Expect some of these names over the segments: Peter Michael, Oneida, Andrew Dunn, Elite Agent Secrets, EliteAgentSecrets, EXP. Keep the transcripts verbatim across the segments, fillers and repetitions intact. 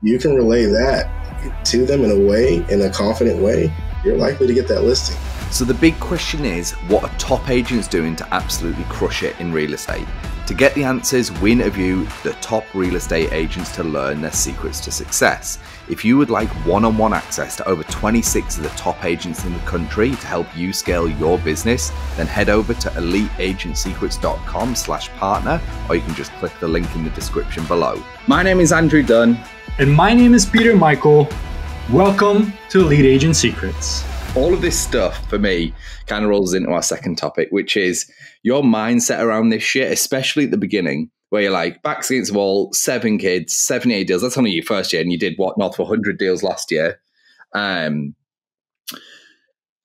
you can relay that to them in a way, in a confident way, you're likely to get that listing. So the big question is, what are top agents doing to absolutely crush it in real estate? To get the answers, we interview the top real estate agents to learn their secrets to success. If you would like one-on-one access to over twenty-six of the top agents in the country to help you scale your business, then head over to elite agent secrets dot com slash partner, or you can just click the link in the description below. My name is Andrew Dunn. And my name is Peter Michael. Welcome to Elite Agent Secrets. All of this stuff, for me, kind of rolls into our second topic, which is your mindset around this shit, especially at the beginning, where you're like, backs against the wall, seven kids, seventy-eight deals. That's only your first year, and you did, what, north of one hundred deals last year. Um,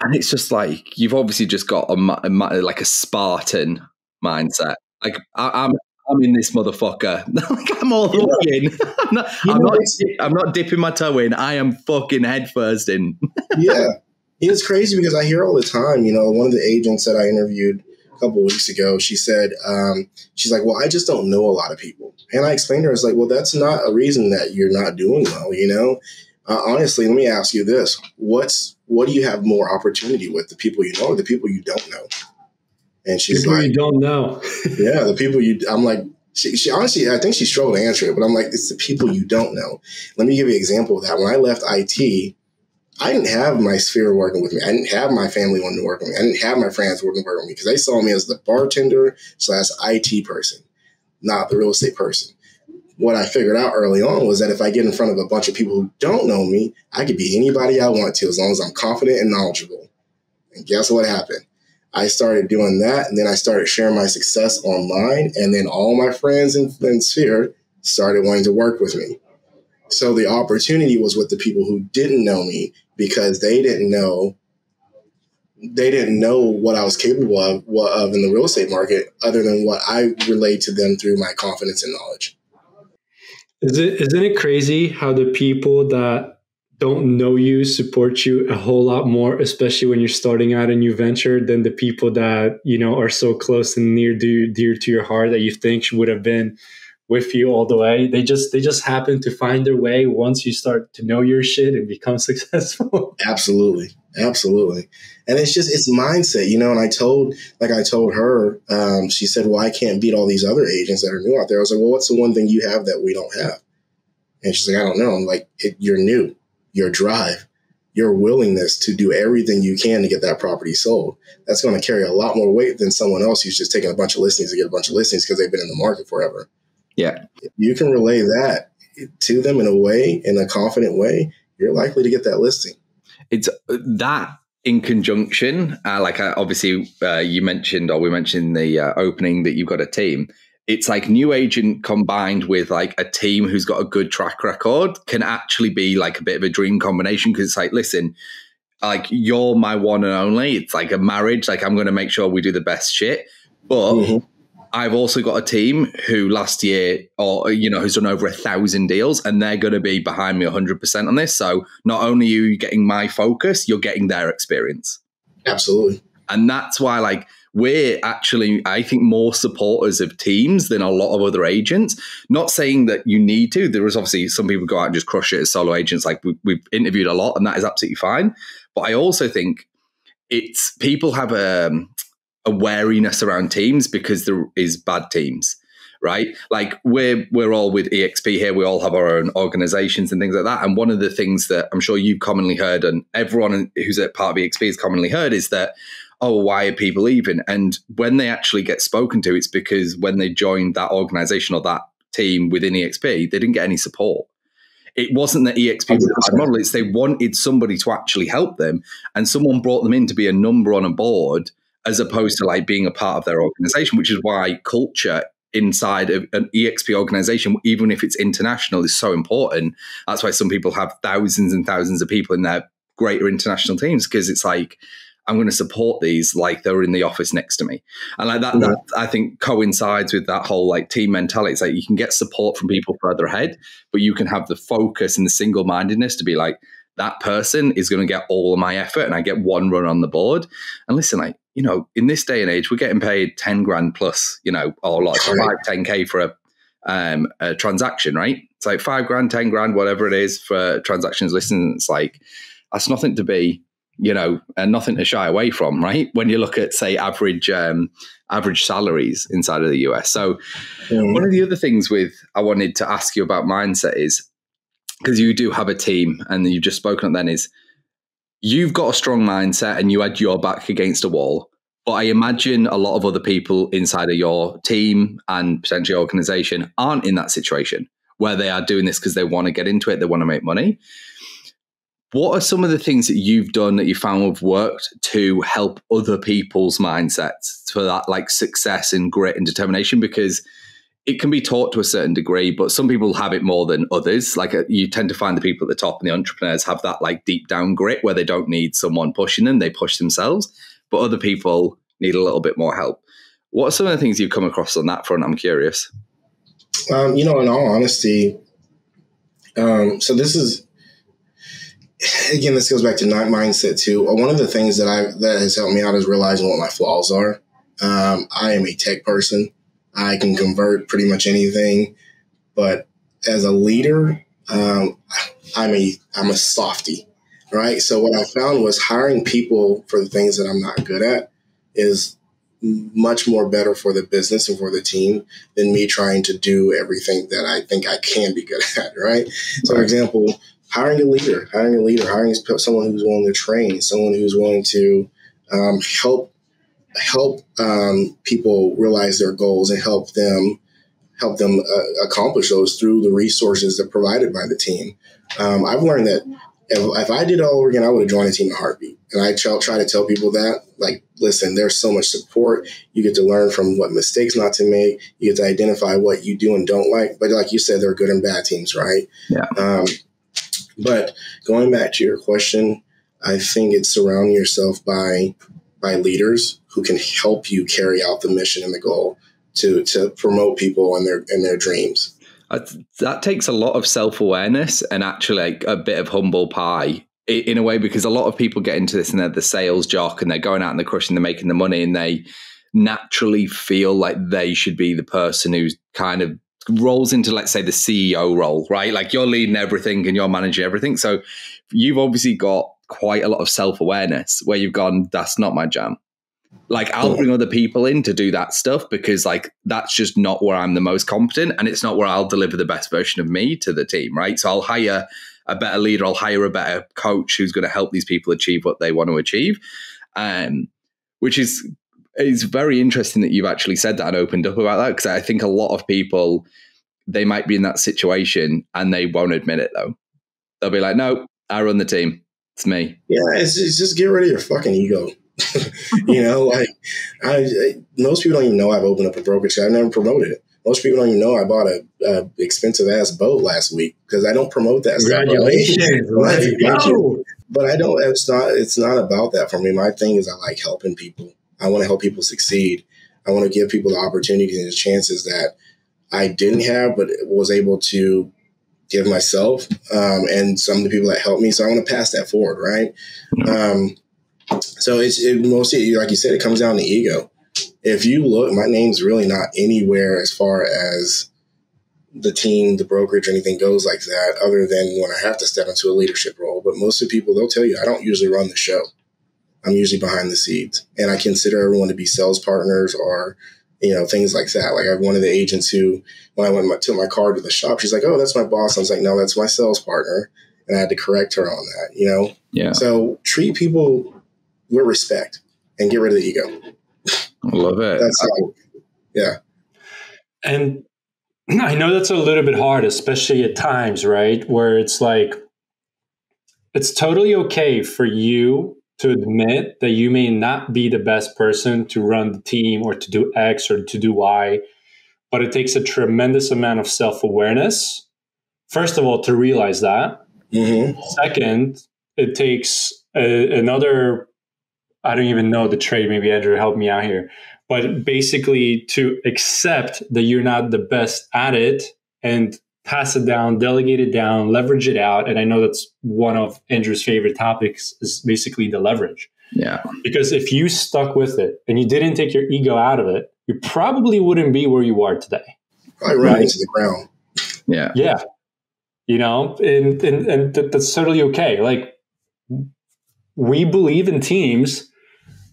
and it's just like, you've obviously just got a, a like a Spartan mindset. Like, I, I'm I'm in this motherfucker. Like, I'm all the way in. I'm not, I'm, not, I'm not dipping my toe in. I am fucking headfirst in. Yeah. It's crazy because I hear all the time, you know, one of the agents that I interviewed a couple of weeks ago, she said, um, she's like, well, I just don't know a lot of people. And I explained to her, I was like, well, that's not a reason that you're not doing well, you know. Uh, honestly, let me ask you this. What's what do you have more opportunity with, the people you know or the people you don't know? And she's people like, you don't know. Yeah, the people you, I'm like, she, she honestly, I think she struggled to answer it, but I'm like, it's the people you don't know. Let me give you an example of that. When I left I T, I didn't have my sphere working with me. I didn't have my family wanting to work with me. I didn't have my friends working with me because they saw me as the bartender slash I T person, not the real estate person. What I figured out early on was that if I get in front of a bunch of people who don't know me, I could be anybody I want to as long as I'm confident and knowledgeable. And guess what happened? I started doing that, and then I started sharing my success online, and then all my friends in, in Sphere started wanting to work with me. So the opportunity was with the people who didn't know me because they didn't know they didn't know what I was capable of, of in the real estate market other than what I relayed to them through my confidence and knowledge. Is it, isn't it crazy how the people that don't know you support you a whole lot more, especially when you're starting out a new venture, than the people that, you know, are so close and near dear, dear to your heart that you think would have been with you all the way? They just they just happen to find their way once you start to know your shit and become successful. Absolutely, absolutely. And it's just it's mindset, you know. And I told like I told her, um, she said, "Well, I can't beat all these other agents that are new out there." I was like, "Well, what's the one thing you have that we don't have?" And she's like, "I don't know." I'm like, it, "You're new. Your drive, your willingness to do everything you can to get that property sold. That's going to carry a lot more weight than someone else who's just taking a bunch of listings to get a bunch of listings because they've been in the market forever." Yeah. If you can relay that to them in a way, in a confident way, you're likely to get that listing. It's that in conjunction, uh, like I, obviously uh, you mentioned, or we mentioned the uh, opening that you've got a team. It's like new agent combined with like a team who's got a good track record can actually be like a bit of a dream combination. Because it's like, listen, like you're my one and only. It's like a marriage. Like I'm going to make sure we do the best shit. But mm-hmm. I've also got a team who last year, or you know, who's done over a thousand deals, and they're going to be behind me one hundred percent on this. So not only are you getting my focus, you're getting their experience. Absolutely. And that's why, like, we're actually, I think, more supporters of teams than a lot of other agents. Not saying that you need to. There is obviously some people go out and just crush it as solo agents. Like we, we've interviewed a lot, and that is absolutely fine. But I also think it's people have a, a wariness around teams because there is bad teams, right? Like we're we're all with E X P here. We all have our own organizations and things like that. And one of the things that I'm sure you've commonly heard, and everyone who's a part of E X P has commonly heard, is that, oh, why are people leaving? And when they actually get spoken to, it's because when they joined that organization or that team within E X P, they didn't get any support. It wasn't that E X P was a bad model. It's they wanted somebody to actually help them, and someone brought them in to be a number on a board as opposed to like being a part of their organization, which is why culture inside of an E X P organization, even if it's international, is so important. That's why some people have thousands and thousands of people in their greater international teams, because it's like, I'm going to support these like they're in the office next to me. And like that, yeah. that, I think coincides with that whole like team mentality. It's like you can get support from people further ahead, but you can have the focus and the single-mindedness to be like, that person is going to get all of my effort and I get one run on the board. And listen, like, you know, in this day and age, we're getting paid ten grand plus, you know, or like five, ten K for a, um, a transaction, right? It's like five grand, ten grand, whatever it is for transactions listed. It's like, that's nothing to be, you know, and nothing to shy away from, right? When you look at, say, average um, average salaries inside of the U S. So mm. one of the other things with I wanted to ask you about mindset is, because you do have a team and you've just spoken on then is, you've got a strong mindset and you had your back against a wall. But I imagine a lot of other people inside of your team and potentially organization aren't in that situation where they are doing this because they want to get into it. They want to make money. What are some of the things that you've done that you found have worked to help other people's mindsets for that, like, success and grit and determination? Because it can be taught to a certain degree, but some people have it more than others. Like, you tend to find the people at the top and the entrepreneurs have that, like, deep down grit where they don't need someone pushing them. They push themselves, but other people need a little bit more help. What are some of the things you've come across on that front? I'm curious. Um, you know, in all honesty, um, so this is, again, this goes back to mindset too. One of the things that I that has helped me out is realizing what my flaws are. Um, I am a tech person. I can convert pretty much anything, but as a leader, um, I'm a I'm a softie, right? So what I found was hiring people for the things that I'm not good at is much more better for the business and for the team than me trying to do everything that I think I can be good at, right? So, for example, hiring a leader, hiring a leader, hiring someone who's willing to train, someone who's willing to um, help help um, people realize their goals and help them help them uh, accomplish those through the resources that are provided by the team. Um, I've learned that if, if I did it all over again, I would have joined a team in a heartbeat. And I try, try to tell people that, like, listen, there's so much support. You get to learn from what mistakes not to make. You get to identify what you do and don't like. But like you said, there are good and bad teams, right? Yeah. Um, but going back to your question, I think it's surrounding yourself by by leaders who can help you carry out the mission and the goal to to promote people and their and their dreams. That takes a lot of self-awareness and actually, like, a bit of humble pie in a way, because a lot of people get into this and they're the sales jock and they're going out and they're crushing, they're making the money, and they naturally feel like they should be the person who's kind of rolls into, let's say, the C E O role, right? Like, you're leading everything and you're managing everything. So you've obviously got quite a lot of self-awareness where you've gone, that's not my jam. Like, I'll bring other people in to do that stuff because, like, that's just not where I'm the most competent, and it's not where I'll deliver the best version of me to the team, right? So I'll hire a better leader, I'll hire a better coach who's going to help these people achieve what they want to achieve, um, which is it's very interesting that you've actually said that and opened up about that, because I think a lot of people, they might be in that situation and they won't admit it though. They'll be like, no, I run the team. It's me. Yeah, it's, it's just get rid of your fucking ego. You know, like, I, I, most people don't even know I've opened up a brokerage. I've never promoted it. Most people don't even know I bought a, a expensive ass boat last week because I don't promote that stuff. Congratulations. Congratulations. But I don't. It's not. It's not about that for me. My thing is I like helping people. I want to help people succeed. I want to give people the opportunities and the chances that I didn't have, but was able to give myself um, and some of the people that helped me. So I want to pass that forward, right? Um, so it's it mostly, like you said, it comes down to ego. If you look, my name's really not anywhere as far as the team, the brokerage, or anything goes like that, other than when I have to step into a leadership role. But most of the people, they'll tell you, I don't usually run the show. I'm usually behind the scenes, and I consider everyone to be sales partners or, you know, things like that. Like, I have one of the agents who, when I went my, took my car to the shop, she's like, oh, that's my boss. I was like, no, that's my sales partner. And I had to correct her on that, you know? Yeah. So treat people with respect and get rid of the ego. I love it. That's how, yeah. And I know that's a little bit hard, especially at times, right? Where it's like, it's totally okay for you to admit that you may not be the best person to run the team or to do X or to do Y, but it takes a tremendous amount of self-awareness. First of all, to realize that. Mm-hmm. Second, it takes a, another, I don't even know the trade, maybe Andrew help me out here, but basically to accept that you're not the best at it and pass it down, delegate it down, leverage it out. And I know that's one of Andrew's favorite topics is basically the leverage. Yeah. Because if you stuck with it and you didn't take your ego out of it, you probably wouldn't be where you are today. probably run right. into the ground. Yeah. Yeah. You know, and, and, and th- that's totally okay. Like, we believe in teams,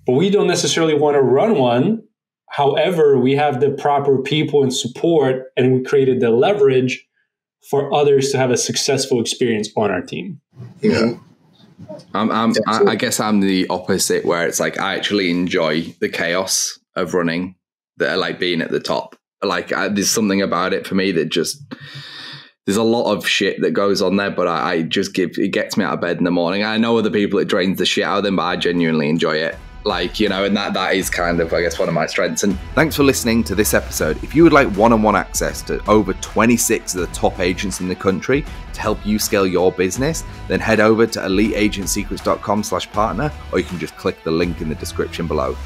but we don't necessarily want to run one. However, we have the proper people and support, and we created the leverage for others to have a successful experience on our team. Yeah. I'm, I'm, I, I guess I'm the opposite, where it's like, I actually enjoy the chaos of running, that like being at the top. Like I, there's something about it for me that just, there's a lot of shit that goes on there, but I, I just give, it gets me out of bed in the morning. I know other people, it drains the shit out of them, but I genuinely enjoy it. Like, you know, and that that is kind of, I guess, one of my strengths. And thanks for listening to this episode. If you would like one-on-one access to over twenty-six of the top agents in the country to help you scale your business, then head over to elite agent secrets dot com slash partner, or you can just click the link in the description below.